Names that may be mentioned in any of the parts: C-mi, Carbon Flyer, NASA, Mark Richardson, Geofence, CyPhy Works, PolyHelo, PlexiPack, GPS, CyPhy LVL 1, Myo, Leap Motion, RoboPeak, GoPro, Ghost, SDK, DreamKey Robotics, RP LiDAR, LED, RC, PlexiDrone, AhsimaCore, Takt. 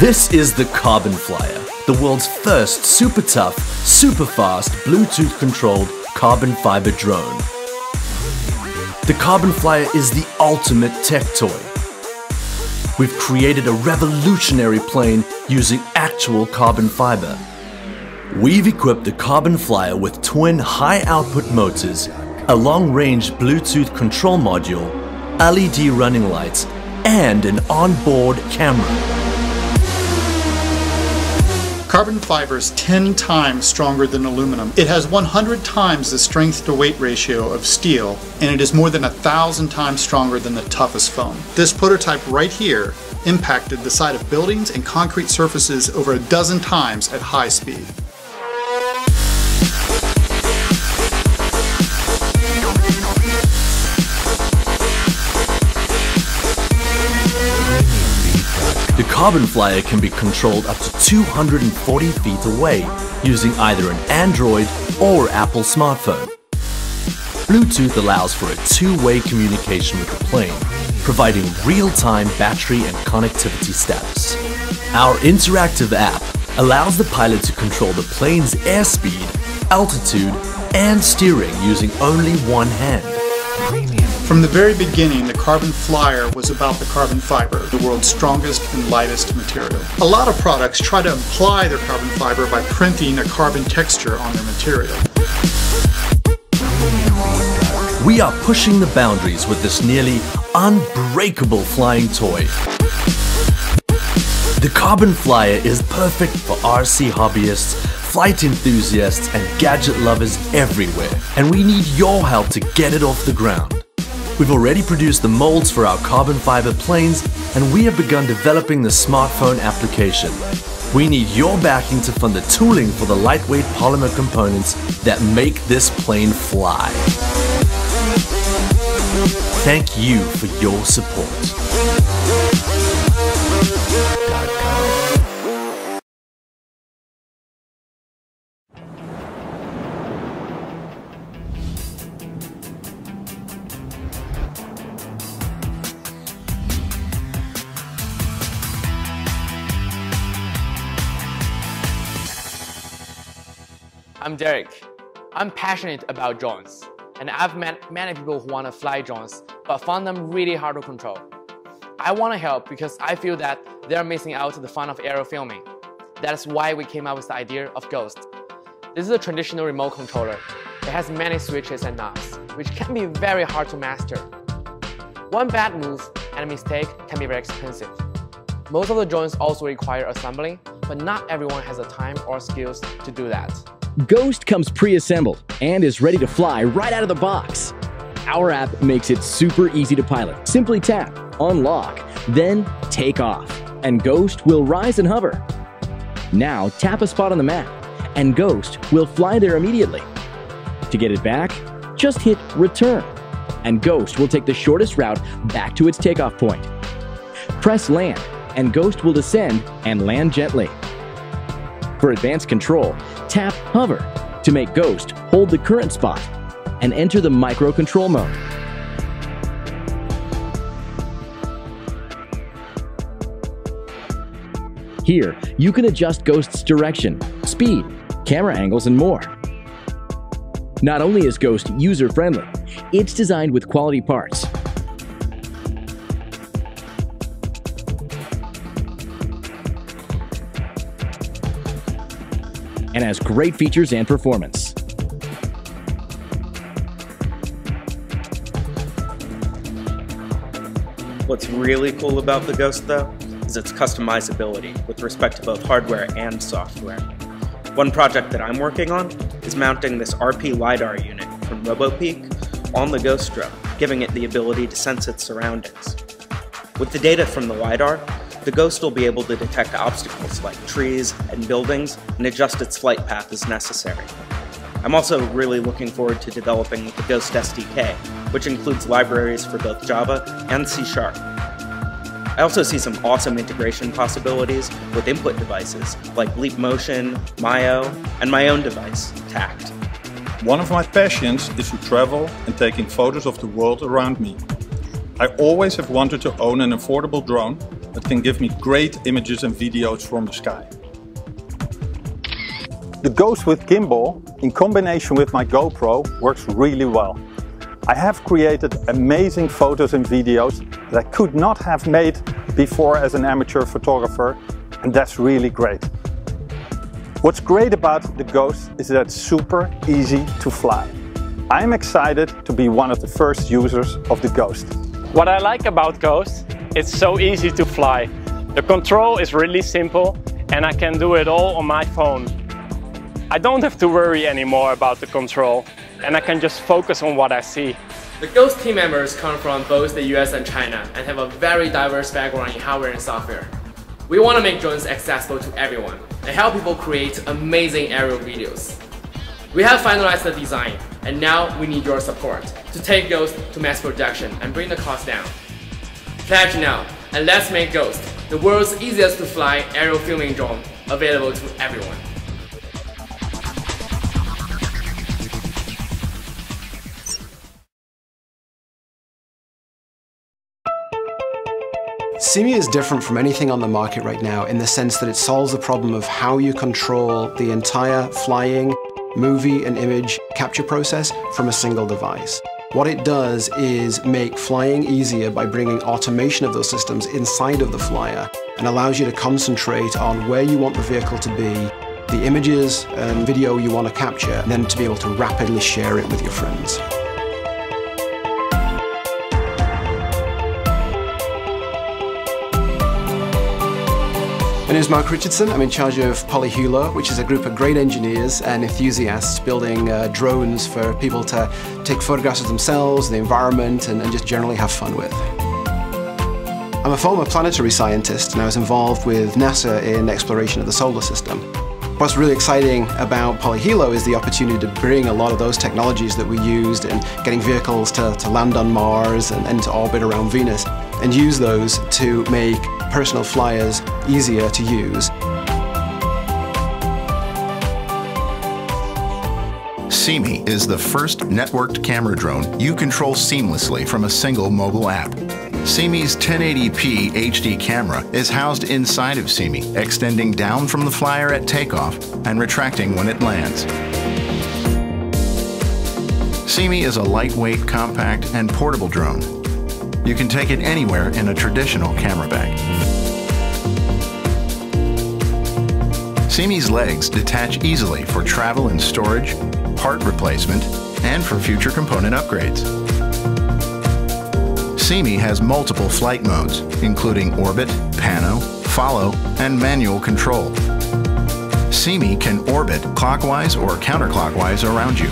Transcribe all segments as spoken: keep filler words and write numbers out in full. This is the Carbon Flyer, the world's first super tough, super fast, Bluetooth controlled carbon fiber drone. The Carbon Flyer is the ultimate tech toy. We've created a revolutionary plane using actual carbon fiber. We've equipped the Carbon Flyer with twin high-output motors, a long-range Bluetooth control module, L E D running lights, and an onboard camera. Carbon fiber is ten times stronger than aluminum. It has one hundred times the strength to weight ratio of steel, and it is more than a thousand times stronger than the toughest foam. This prototype right here impacted the side of buildings and concrete surfaces over a dozen times at high speed. The Carbon Flyer can be controlled up to two hundred forty feet away using either an Android or Apple smartphone. Bluetooth allows for a two-way communication with the plane, providing real-time battery and connectivity status. Our interactive app allows the pilot to control the plane's airspeed, altitude, and steering using only one hand. From the very beginning, the Carbon Flyer was about the carbon fiber, the world's strongest and lightest material. A lot of products try to imply their carbon fiber by printing a carbon texture on their material. We are pushing the boundaries with this nearly unbreakable flying toy. The Carbon Flyer is perfect for R C hobbyists, flight enthusiasts, and gadget lovers everywhere, and we need your help to get it off the ground. We've already produced the molds for our carbon fiber planes, and we have begun developing the smartphone application. We need your backing to fund the tooling for the lightweight polymer components that make this plane fly. Thank you for your support. I'm Derek. I'm passionate about drones, and I've met many people who want to fly drones but found them really hard to control. I want to help because I feel that they're missing out on the fun of aerial filming. That's why we came up with the idea of Ghost. This is a traditional remote controller. It has many switches and knobs, which can be very hard to master. One bad move and a mistake can be very expensive. Most of the drones also require assembling, but not everyone has the time or skills to do that. Ghost comes pre-assembled and is ready to fly right out of the box. Our app makes it super easy to pilot. Simply tap, unlock, then take off, and Ghost will rise and hover. Now tap a spot on the map, and Ghost will fly there immediately. To get it back, just hit return, and Ghost will take the shortest route back to its takeoff point. Press land, and Ghost will descend and land gently. For advanced control, tap Hover to make Ghost hold the current spot and enter the micro control mode. Here, you can adjust Ghost's direction, speed, camera angles, and more. Not only is Ghost user-friendly, it's designed with quality parts. And has great features and performance. What's really cool about the Ghost, though, is its customizability with respect to both hardware and software. One project that I'm working on is mounting this R P LiDAR unit from RoboPeak on the Ghost drone, giving it the ability to sense its surroundings. With the data from the LiDAR, the Ghost will be able to detect obstacles like trees and buildings and adjust its flight path as necessary. I'm also really looking forward to developing the Ghost S D K, which includes libraries for both Java and C sharp. I also see some awesome integration possibilities with input devices like Leap Motion, Myo, and my own device, Takt. One of my passions is to travel and taking photos of the world around me. I always have wanted to own an affordable drone that can give me great images and videos from the sky. The Ghost with gimbal, in combination with my GoPro, works really well. I have created amazing photos and videos that I could not have made before as an amateur photographer, and that's really great. What's great about the Ghost is that it's super easy to fly. I'm excited to be one of the first users of the Ghost. What I like about Ghost, it's so easy to fly. The control is really simple and I can do it all on my phone. I don't have to worry anymore about the control and I can just focus on what I see. The Ghost team members come from both the U S and China and have a very diverse background in hardware and software. We want to make drones accessible to everyone and help people create amazing aerial videos. We have finalized the design, and now we need your support to take Ghost to mass production and bring the cost down. Pledge now, and let's make Ghost, the world's easiest to fly aerial filming drone, available to everyone. C-mi is different from anything on the market right now in the sense that it solves the problem of how you control the entire flying, movie and image capture process from a single device. What it does is make flying easier by bringing automation of those systems inside of the flyer and allows you to concentrate on where you want the vehicle to be, the images and video you want to capture, and then to be able to rapidly share it with your friends. My name is Mark Richardson. I'm in charge of PolyHelo, which is a group of great engineers and enthusiasts building uh, drones for people to take photographs of themselves, the environment, and, and just generally have fun with. I'm a former planetary scientist and I was involved with NASA in exploration of the solar system. What's really exciting about PolyHelo is the opportunity to bring a lot of those technologies that we used in getting vehicles to, to land on Mars and, and to orbit around Venus and use those to make personal flyers easier to use. C-mi is the first networked camera drone you control seamlessly from a single mobile app. C-mi's ten eighty p H D camera is housed inside of C-mi, extending down from the flyer at takeoff and retracting when it lands. C-mi is a lightweight, compact, and portable drone. You can take it anywhere in a traditional camera bag. C-mi's legs detach easily for travel and storage, part replacement, and for future component upgrades. C-mi has multiple flight modes, including orbit, pano, follow, and manual control. C-mi can orbit clockwise or counterclockwise around you.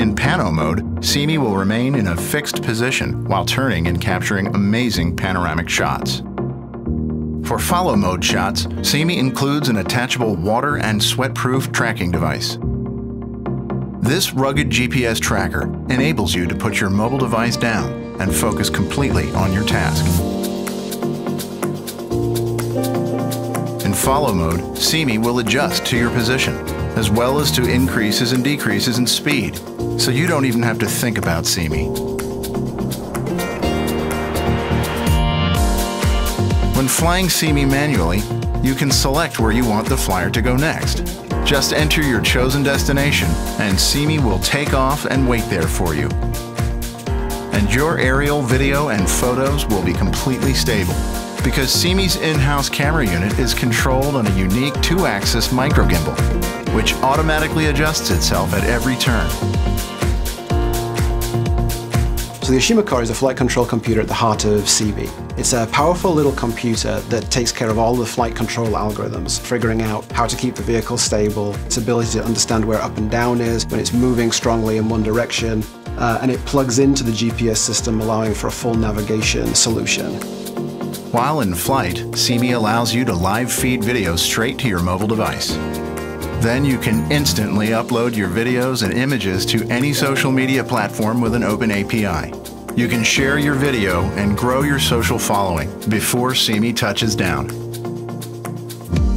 In pano mode, C-mi will remain in a fixed position while turning and capturing amazing panoramic shots. For follow mode shots, C-mi includes an attachable water and sweat-proof tracking device. This rugged G P S tracker enables you to put your mobile device down and focus completely on your task. In follow mode, C-mi will adjust to your position, as well as to increases and decreases in speed, so you don't even have to think about C-mi. When flying C-mi manually, you can select where you want the flyer to go next. Just enter your chosen destination and C-mi will take off and wait there for you. And your aerial video and photos will be completely stable because C-mi's in-house camera unit is controlled on a unique two-axis micro gimbal, which automatically adjusts itself at every turn. So the AhsimaCore is a flight control computer at the heart of C-mi. It's a powerful little computer that takes care of all the flight control algorithms, figuring out how to keep the vehicle stable, its ability to understand where up and down is, when it's moving strongly in one direction, uh, and it plugs into the G P S system, allowing for a full navigation solution. While in flight, C-mi allows you to live feed videos straight to your mobile device. Then you can instantly upload your videos and images to any social media platform with an open A P I. You can share your video and grow your social following before C-mi touches down.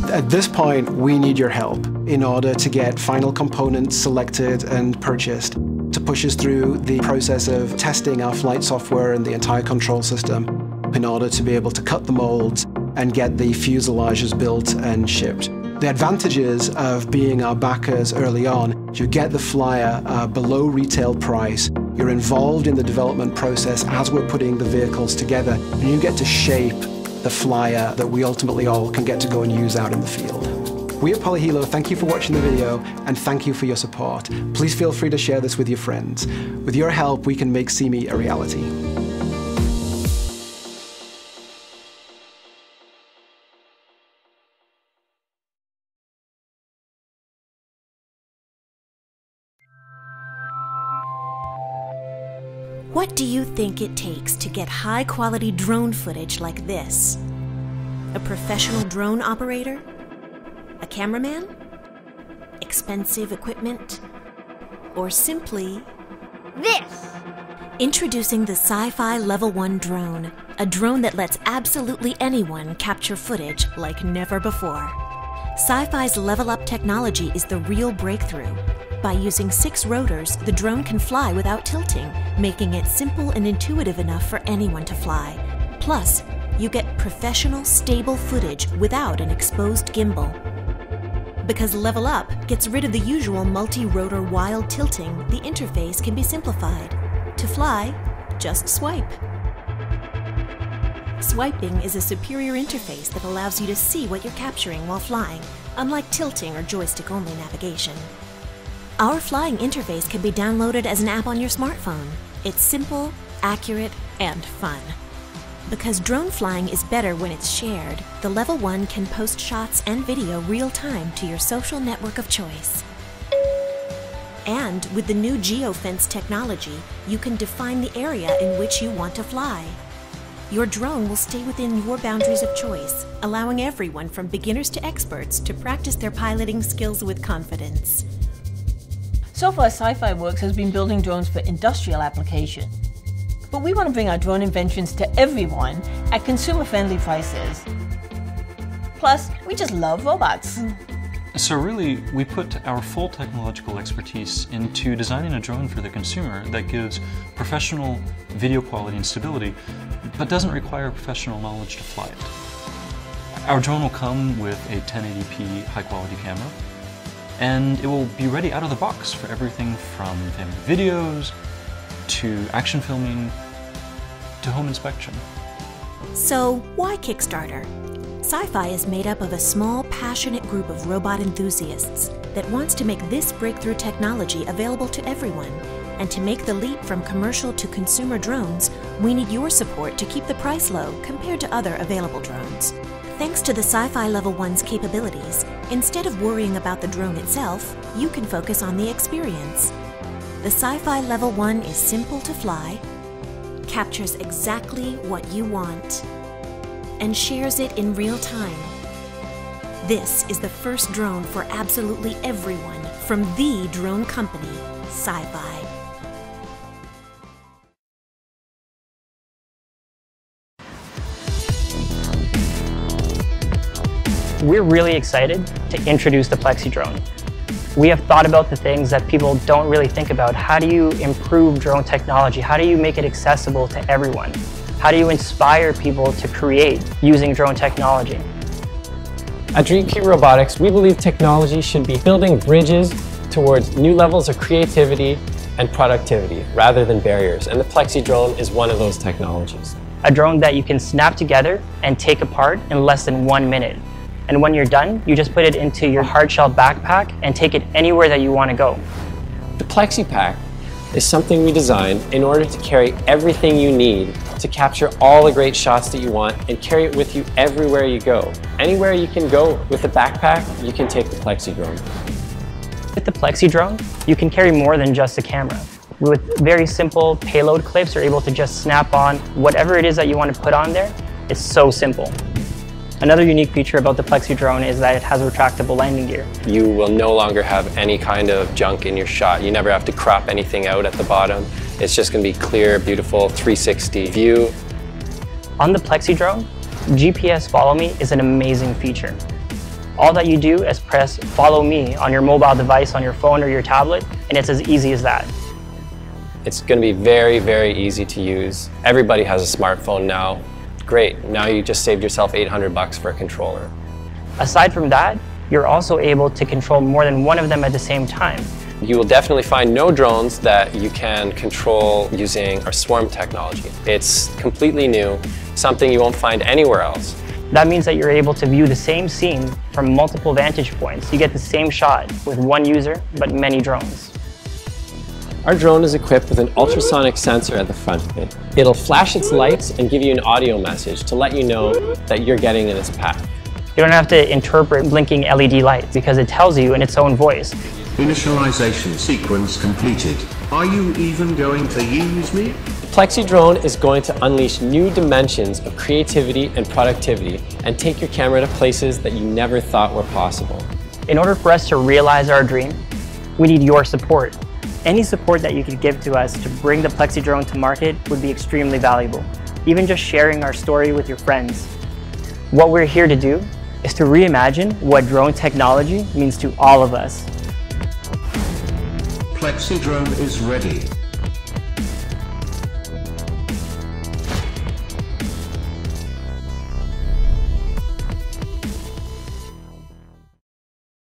At this point, we need your help in order to get final components selected and purchased. to push us through the process of testing our flight software and the entire control system in order to be able to cut the molds and get the fuselages built and shipped. The advantages of being our backers early on, you get the flyer uh, below retail price, you're involved in the development process as we're putting the vehicles together, and you get to shape the flyer that we ultimately all can get to go and use out in the field. We at PolyHelo thank you for watching the video and thank you for your support. Please feel free to share this with your friends. With your help, we can make C-mi a reality. What do you think it takes to get high-quality drone footage like this? A professional drone operator? A cameraman? Expensive equipment? Or simply this? Introducing the CyPhy Level one drone, a drone that lets absolutely anyone capture footage like never before. CyPhy's Level Up technology is the real breakthrough. By using six rotors, the drone can fly without tilting, making it simple and intuitive enough for anyone to fly. Plus, you get professional, stable footage without an exposed gimbal. Because Level Up gets rid of the usual multi-rotor wild tilting, the interface can be simplified. To fly, just swipe. Swiping is a superior interface that allows you to see what you're capturing while flying, unlike tilting or joystick-only navigation. Our flying interface can be downloaded as an app on your smartphone. It's simple, accurate, and fun. Because drone flying is better when it's shared, the Level one can post shots and video real-time to your social network of choice. And with the new Geofence technology, you can define the area in which you want to fly. Your drone will stay within your boundaries of choice, allowing everyone from beginners to experts to practice their piloting skills with confidence. So far, CyPhy Works has been building drones for industrial application. But we want to bring our drone inventions to everyone at consumer-friendly prices. Plus, we just love robots. So really, we put our full technological expertise into designing a drone for the consumer that gives professional video quality and stability, but doesn't require professional knowledge to fly it. Our drone will come with a ten eighty p high-quality camera, and it will be ready out of the box for everything from family videos, to action filming, to home inspection. So why Kickstarter? CyPhy is made up of a small, passionate group of robot enthusiasts that wants to make this breakthrough technology available to everyone. And to make the leap from commercial to consumer drones, we need your support to keep the price low compared to other available drones. Thanks to the CyPhy Level one's capabilities, instead of worrying about the drone itself, you can focus on the experience. The CyPhy Level one is simple to fly, captures exactly what you want, and shares it in real time. This is the first drone for absolutely everyone from the drone company, CyPhy. We're really excited to introduce the PlexiDrone. We have thought about the things that people don't really think about. How do you improve drone technology? How do you make it accessible to everyone? How do you inspire people to create using drone technology? At DreamKey Robotics, we believe technology should be building bridges towards new levels of creativity and productivity rather than barriers, and the PlexiDrone is one of those technologies. A drone that you can snap together and take apart in less than one minute. And when you're done, you just put it into your hardshell backpack and take it anywhere that you want to go. The PlexiPack is something we designed in order to carry everything you need to capture all the great shots that you want and carry it with you everywhere you go. Anywhere you can go with a backpack, you can take the PlexiDrone. With the PlexiDrone, you can carry more than just a camera. With very simple payload clips, you're able to just snap on whatever it is that you want to put on there. It's so simple. Another unique feature about the PlexiDrone is that it has retractable landing gear. You will no longer have any kind of junk in your shot. You never have to crop anything out at the bottom. It's just going to be clear, beautiful, three sixty view. On the PlexiDrone, G P S Follow Me is an amazing feature. All that you do is press Follow Me on your mobile device, on your phone or your tablet, and it's as easy as that. It's going to be very, very easy to use. Everybody has a smartphone now. Great, now you just saved yourself eight hundred bucks for a controller. Aside from that, you're also able to control more than one of them at the same time. You will definitely find no drones that you can control using our swarm technology. It's completely new, something you won't find anywhere else. That means that you're able to view the same scene from multiple vantage points. You get the same shot with one user, but many drones. Our drone is equipped with an ultrasonic sensor at the front of it. It'll flash its lights and give you an audio message to let you know that you're getting in its path. You don't have to interpret blinking L E D lights because it tells you in its own voice. Initialization sequence completed. Are you even going to use me? PlexiDrone is going to unleash new dimensions of creativity and productivity and take your camera to places that you never thought were possible. In order for us to realize our dream, we need your support. Any support that you could give to us to bring the PlexiDrone to market would be extremely valuable. Even just sharing our story with your friends. What we're here to do is to reimagine what drone technology means to all of us. PlexiDrone is ready.